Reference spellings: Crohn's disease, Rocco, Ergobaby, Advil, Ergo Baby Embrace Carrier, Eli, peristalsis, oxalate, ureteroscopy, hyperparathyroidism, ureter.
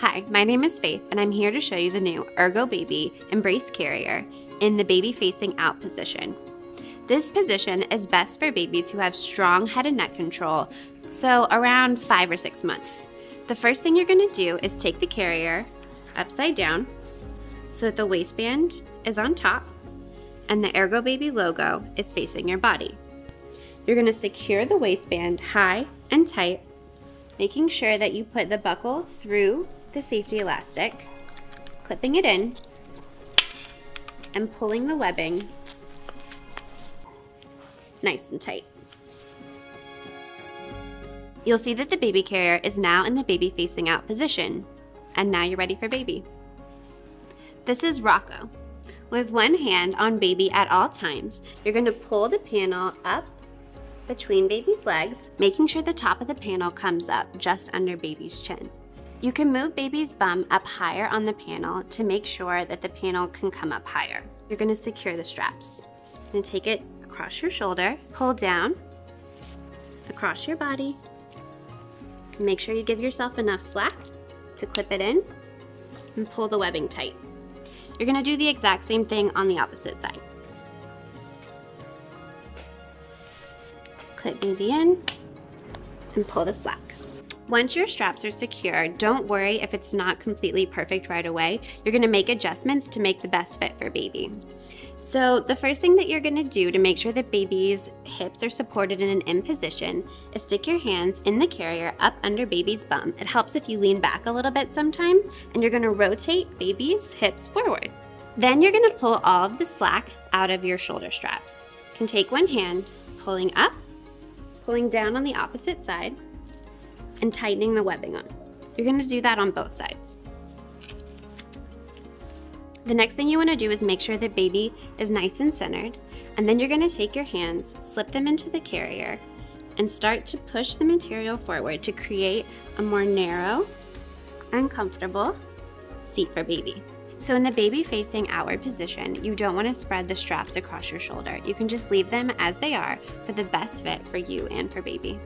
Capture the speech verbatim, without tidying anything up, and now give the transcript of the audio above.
Hi, my name is Faith, and I'm here to show you the new Ergo Baby Embrace Carrier in the baby facing out position. This position is best for babies who have strong head and neck control, so around five or six months. The first thing you're going to do is take the carrier upside down so that the waistband is on top and the Ergo Baby logo is facing your body. You're going to secure the waistband high and tight, making sure that you put the buckle through the safety elastic, clipping it in, and pulling the webbing nice and tight. You'll see that the baby carrier is now in the baby facing out position, and now you're ready for baby. This is Rocco. With one hand on baby at all times, you're going to pull the panel up between baby's legs, making sure the top of the panel comes up just under baby's chin. You can move baby's bum up higher on the panel to make sure that the panel can come up higher. You're going to secure the straps. You're going to take it across your shoulder, pull down, across your body. Make sure you give yourself enough slack to clip it in and pull the webbing tight. You're going to do the exact same thing on the opposite side. Clip baby in and pull the slack. Once your straps are secure, don't worry if it's not completely perfect right away. You're gonna make adjustments to make the best fit for baby. So the first thing that you're gonna do to make sure that baby's hips are supported in an in position is stick your hands in the carrier up under baby's bum. It helps if you lean back a little bit sometimes, and you're gonna rotate baby's hips forward. Then you're gonna pull all of the slack out of your shoulder straps. You can take one hand, pulling up, pulling down on the opposite side, and tightening the webbing on. You're gonna do that on both sides. The next thing you wanna do is make sure that baby is nice and centered, and then you're gonna take your hands, slip them into the carrier, and start to push the material forward to create a more narrow and comfortable seat for baby. So in the baby facing outward position, you don't wanna spread the straps across your shoulder. You can just leave them as they are for the best fit for you and for baby.